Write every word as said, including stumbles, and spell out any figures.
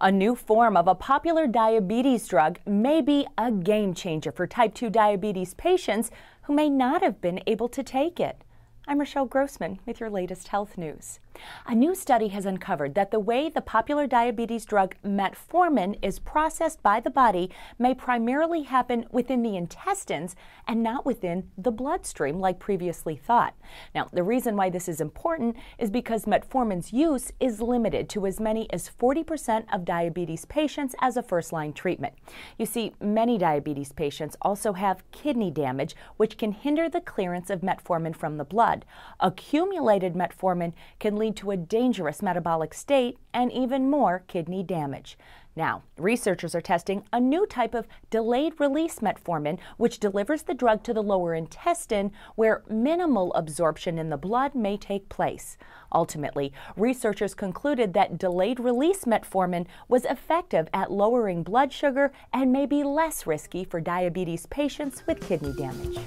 A new form of a popular diabetes drug may be a game changer for type two diabetes patients who may not have been able to take it. I'm Michelle Grossman with your latest health news. A new study has uncovered that the way the popular diabetes drug metformin is processed by the body may primarily happen within the intestines and not within the bloodstream like previously thought. Now, the reason why this is important is because metformin's use is limited to as many as forty percent of diabetes patients as a first-line treatment. You see, many diabetes patients also have kidney damage, which can hinder the clearance of metformin from the blood. Accumulated metformin can lead to a dangerous metabolic state and even more kidney damage. Now, researchers are testing a new type of delayed-release metformin, which delivers the drug to the lower intestine, where minimal absorption in the blood may take place. Ultimately, researchers concluded that delayed-release metformin was effective at lowering blood sugar and may be less risky for diabetes patients with kidney damage.